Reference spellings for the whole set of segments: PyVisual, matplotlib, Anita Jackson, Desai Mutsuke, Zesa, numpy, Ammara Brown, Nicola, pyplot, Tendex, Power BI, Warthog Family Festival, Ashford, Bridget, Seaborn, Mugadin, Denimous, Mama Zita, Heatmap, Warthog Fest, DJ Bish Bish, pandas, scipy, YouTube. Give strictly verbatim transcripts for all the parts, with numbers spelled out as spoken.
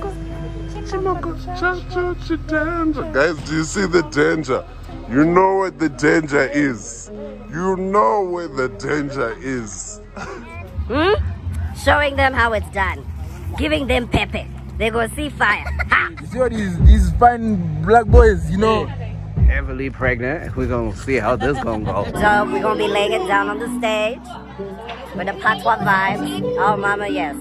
Guys, do you see the danger? You know what the danger is. You know where the danger is. Hmm? Showing them how it's done. Giving them pepe. They go see fire. Ha! You see what these, these fine black boys, you know? Heavily pregnant. We're going to see how this going to go. So we're going to be laying it down on the stage. With a patois vibe. Oh, mama, yes.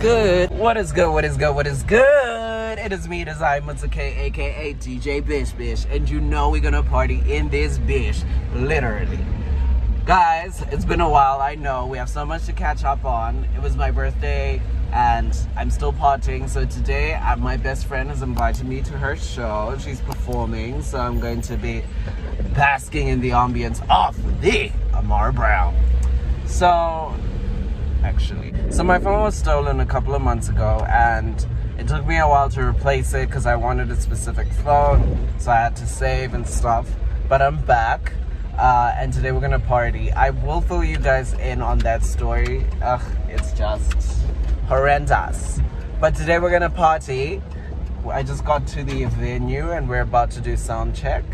Good. What is good? What is good? What is good? It is me, Desai Mutsuke, aka D J Bish Bish, and you know we're gonna party in this bish, literally. Guys, it's been a while. I know we have so much to catch up on. It was my birthday, and I'm still partying. So today, I, my best friend has invited me to her show. She's performing, so I'm going to be basking in the ambience of the Ammara Brown. So. Actually, so my phone was stolen a couple of months ago, and it took me a while to replace it because I wanted a specific phone, so I had to save and stuff. But I'm back, uh, and today we're gonna party. I will fill you guys in on that story. Ugh, it's just horrendous. But today we're gonna party. I just got to the venue, and we're about to do sound check,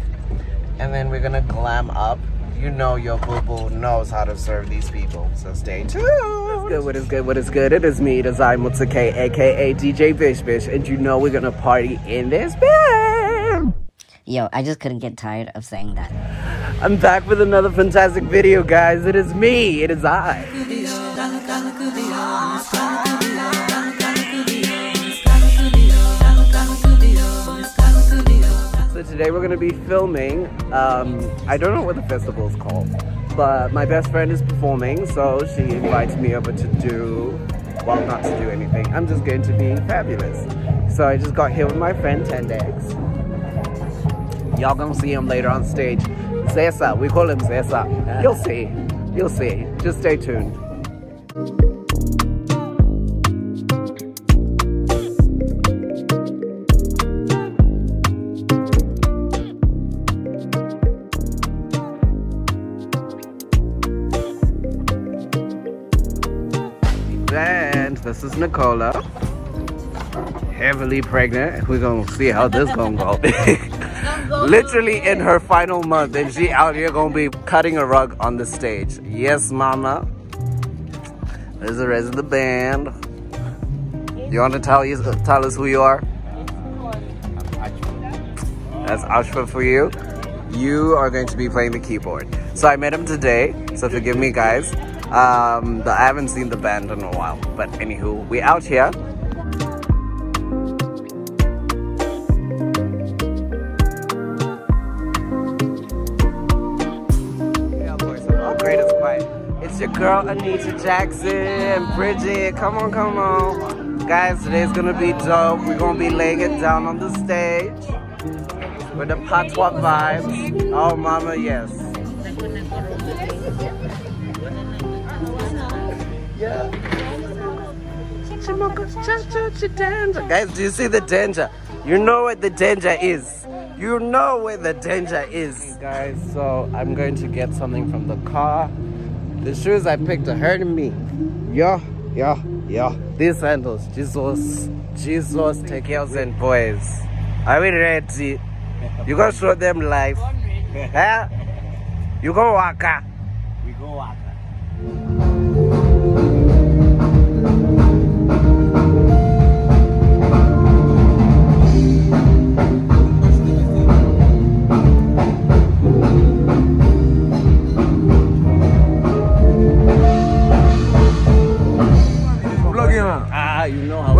and then we're gonna glam up. You know your boo-boo knows how to serve these people, so stay tuned. What's good, what is good, what is good? It is me, Desai Mutsuke, aka D J Bish Bish, and you know we're gonna party in this band. Yo, I just couldn't get tired of saying that. I'm back with another fantastic video, guys. It is me, it is I. Today we're gonna be filming, um, I don't know what the festival is called, but my best friend is performing, so she invites me over to do, well, not to do anything. I'm just going to be fabulous. So I just got here with my friend Tendex. Y'all gonna see him later on stage. Zesa, we call him Zesa. You'll see, you'll see. Just stay tuned. This is Nicola, heavily pregnant. We're gonna see how this gonna go. Literally in her final month, and she out here gonna be cutting a rug on the stage. Yes, mama. There's the rest of the band. You wanna tell you tell us who you are? That's Ashford for you. You are going to be playing the keyboard. So I met him today. So forgive me, guys. Um, I haven't seen the band in a while, but anywho, we out here. Oh, great, it's quiet. It's your girl Anita Jackson, Bridget. Come on, come on, guys. Today's gonna be dope. We're gonna be laying it down on the stage with the patois vibes. Oh, mama, yes. Yeah. Guys, do you see the danger? You know what the danger is. You know where the danger is. Hey guys, so I'm going to get something from the car. The shoes I picked are hurting me. Yeah, yeah, yeah. These sandals, Jesus, Jesus, take yours and boys. Are we ready? You gonna show them life? Huh? You go waka. We go waka.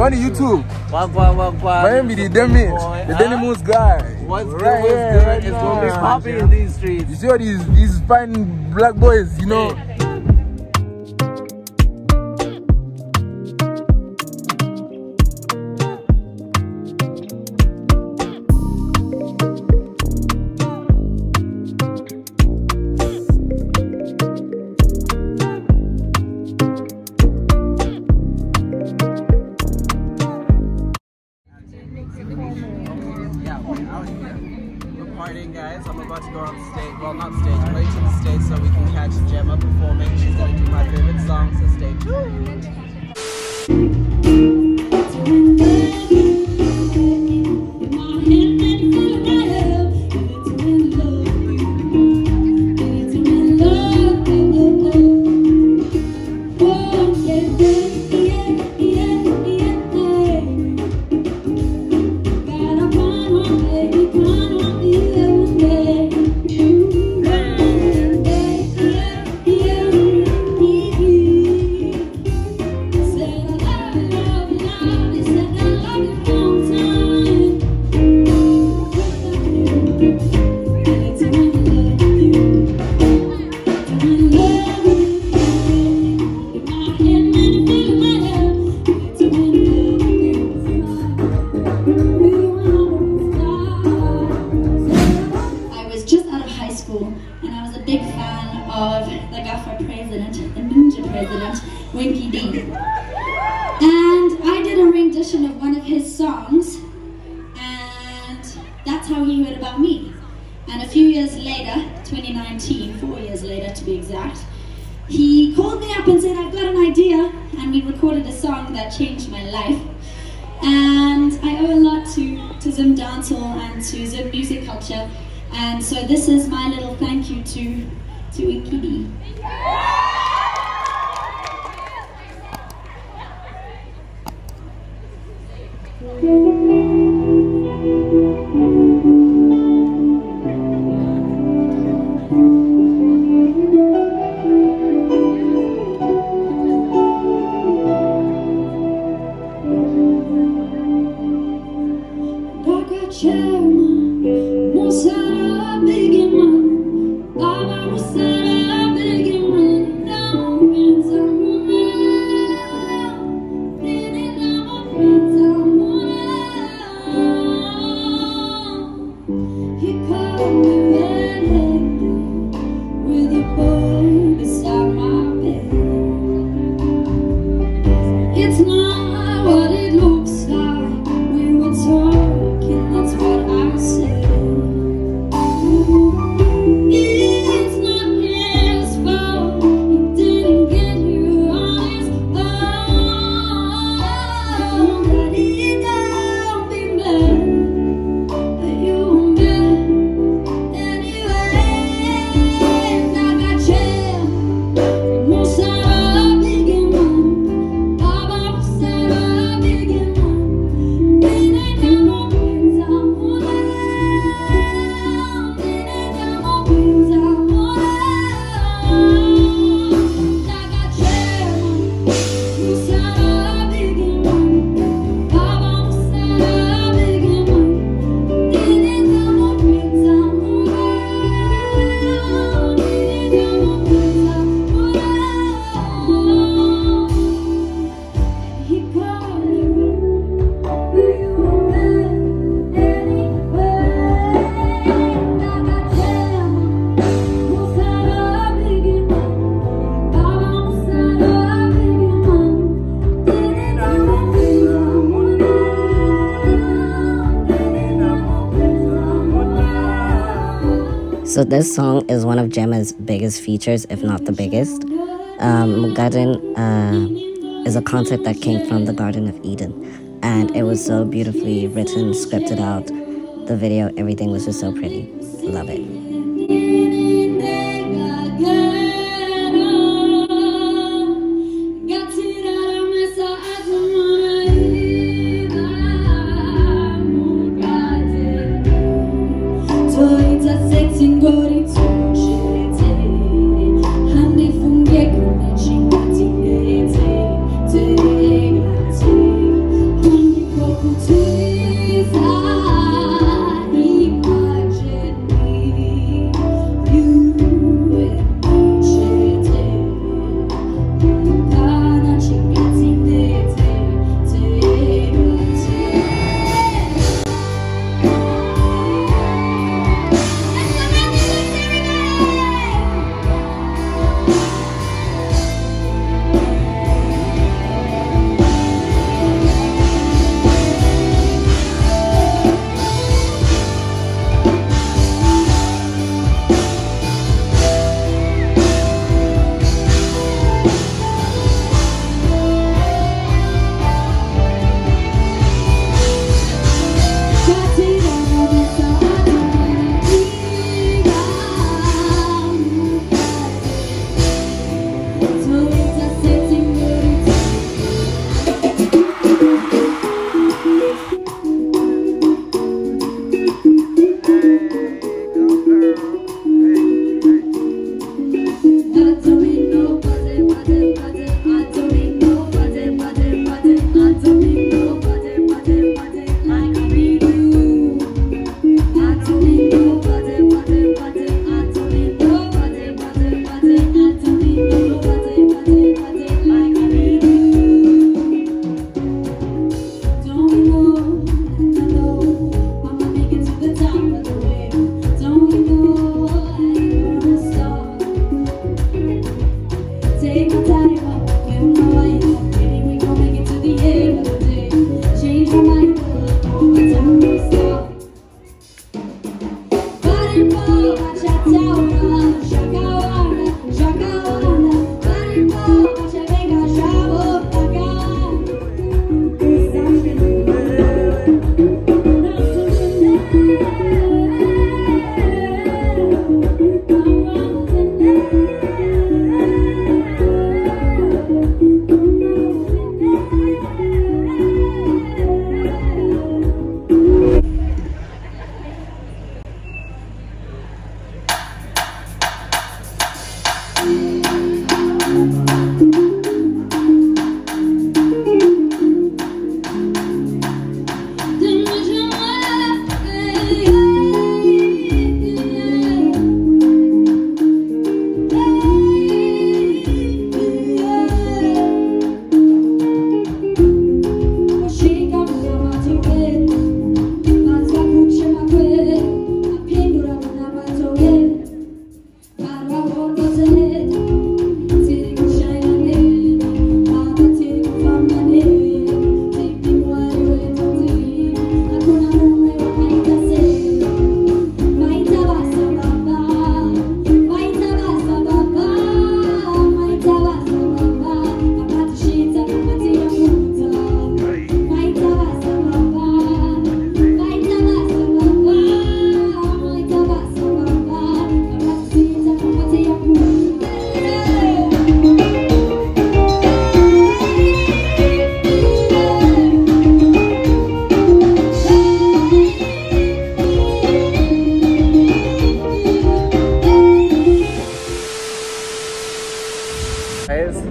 On YouTube, wah, wah, wah, wah. Miami, the Demi, the Denimous guy. What's right good? What's good? Right it's gonna be streets. Happy in these streets. You see all these these fine black boys, you know. And so this is my little thank you to to Inkidi. So this song is one of Gemma's biggest features, if not the biggest. Um, Mugadin uh, is a concept that came from the Garden of Eden. And it was so beautifully written, scripted out. The video, everything was just so pretty. Love it. Thank you.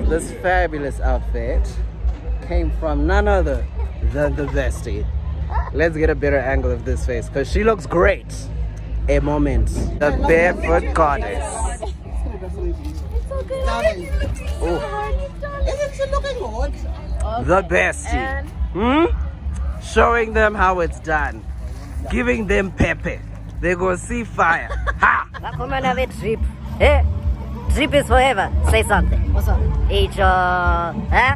This fabulous outfit came from none other than the bestie. Let's get a better angle of this face because she looks great. A moment. The barefoot goddess. The bestie. Hmm? Showing them how it's done. Giving them pepe. They go see fire. Ha! That woman have a drip. Eh? Drip is forever. Say something. What's up? Each, uh, huh?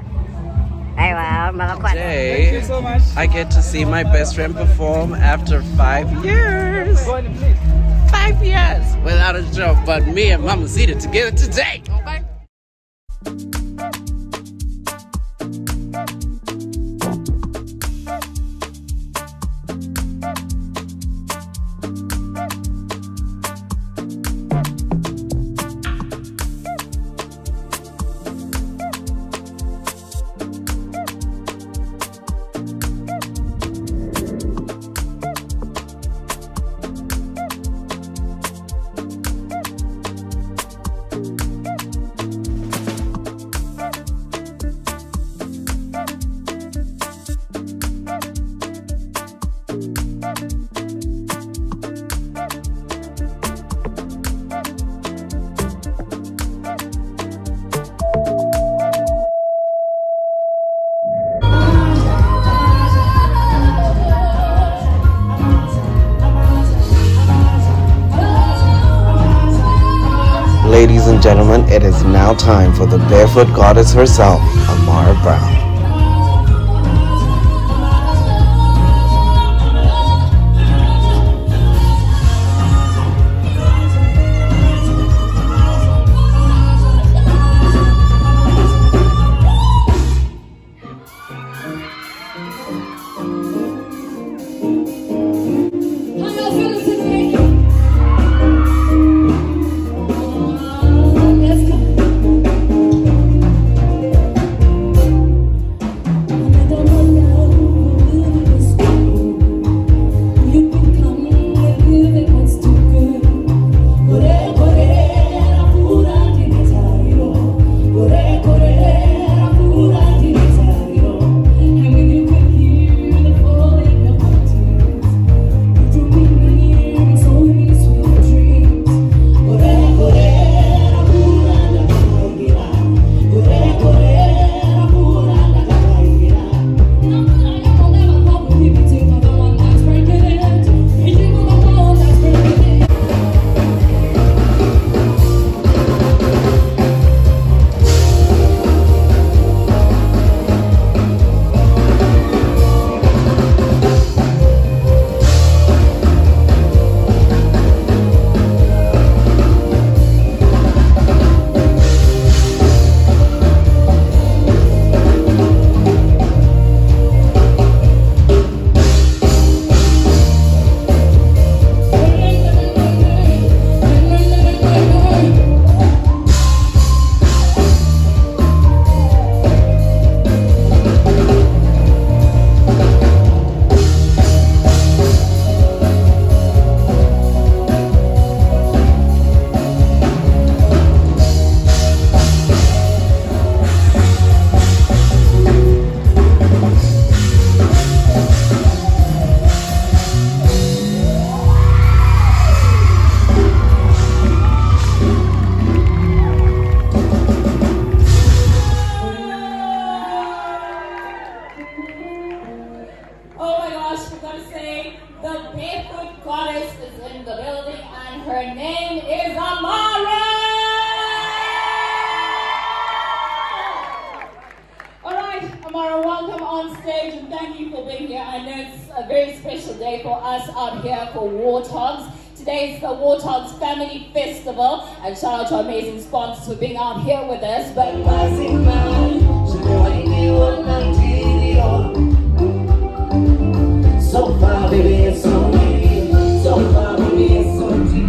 Today, thank you so much. I get to see my best friend perform after five years. Five years without a job, but me and Mama Zita together today. Okay. Ladies and gentlemen, it is now time for the barefoot goddess herself, Ammara Brown. Her name is Ammara! All right, Ammara, welcome on stage and thank you for being here. I know it's a very special day for us out here for Warthogs. Today is the Warthogs Family Festival, and shout out to our amazing sponsors for being out here with us. But so far, baby, it's so many, so far, baby, it's so deep.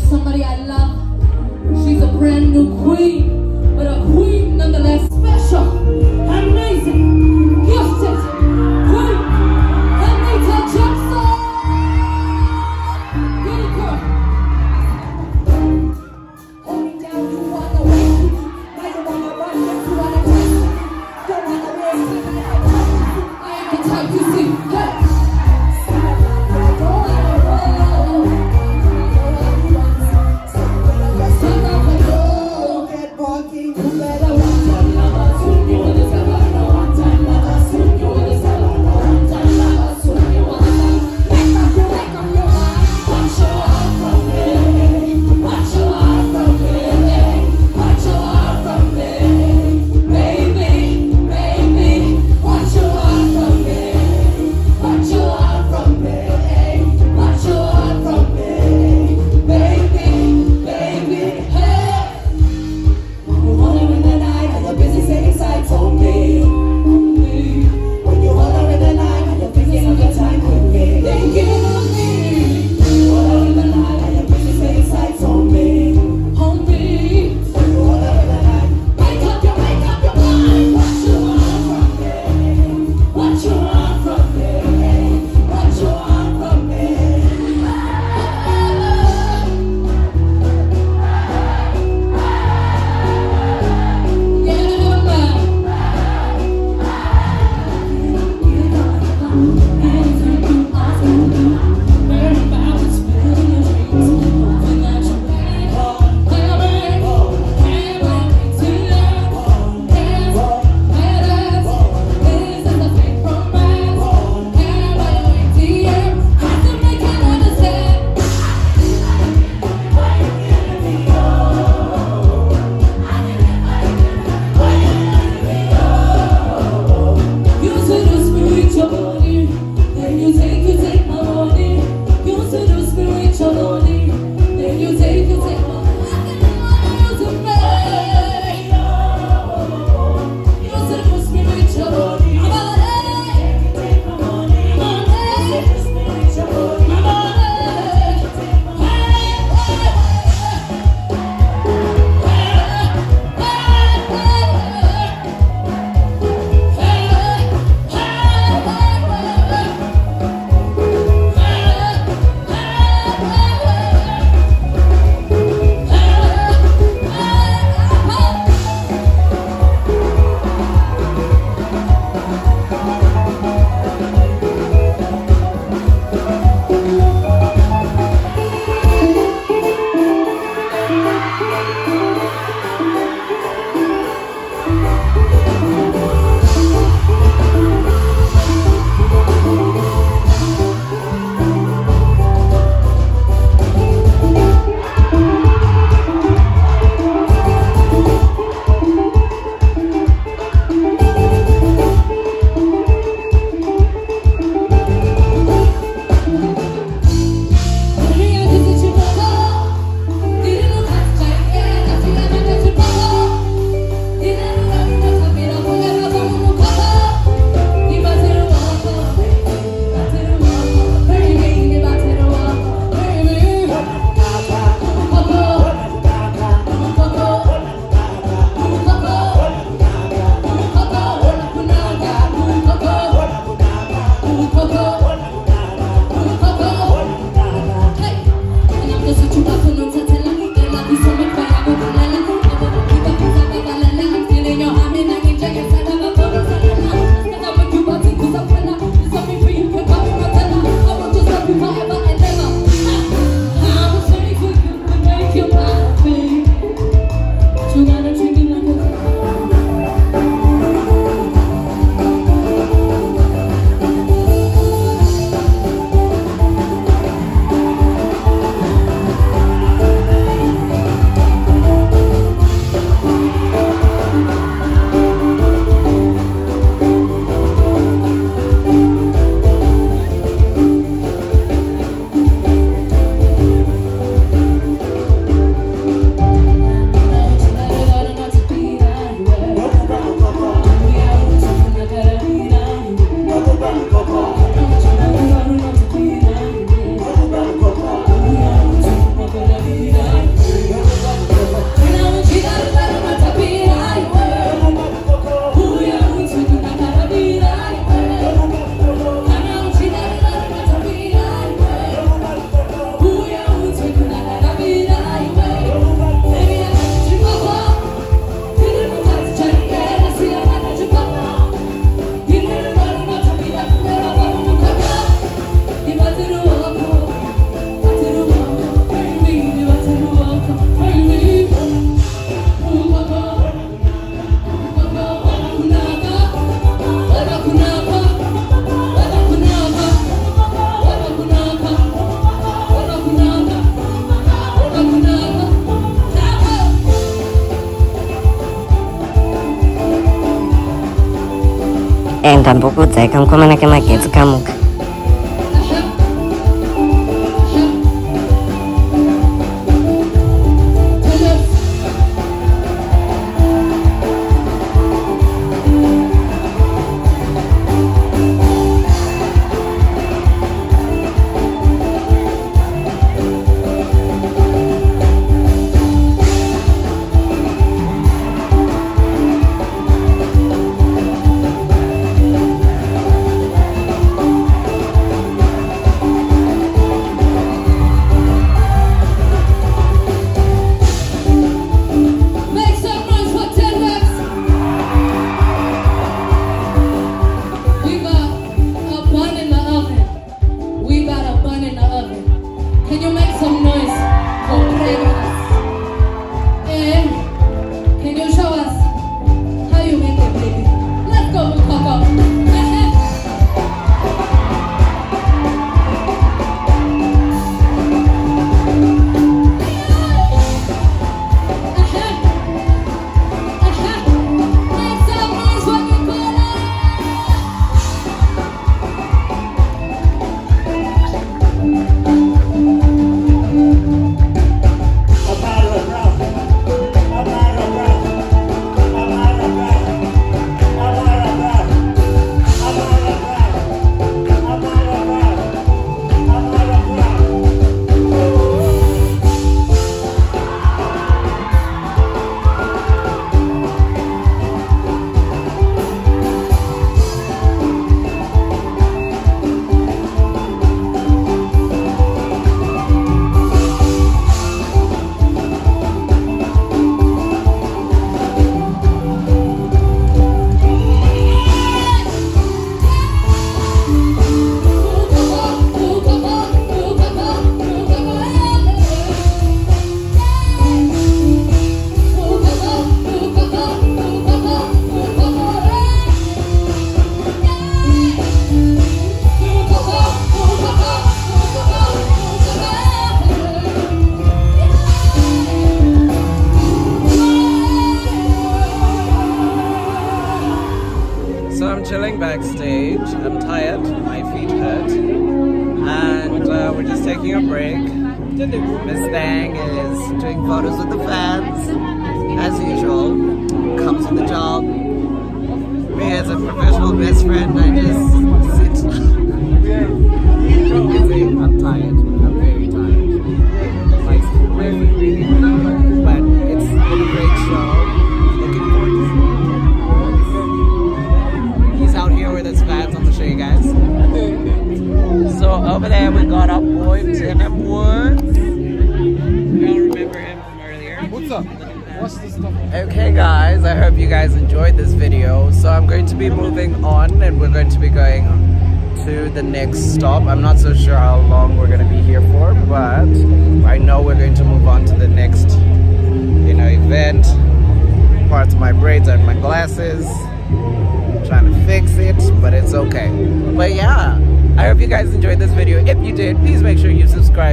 Moose, somebody I love. She's a brand new queen, but a queen nonetheless, special, amazing, gifted queen, Anita Jackson. Good girl. Hold me down, you wanna wait. I don't wanna run, you wanna quit. Don't wanna waste it. I ain't the type you see. Hey. enda mbokudzaika mukomana kemagetsi kamuka.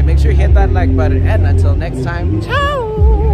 Make sure you hit that like button, and until next time, ciao!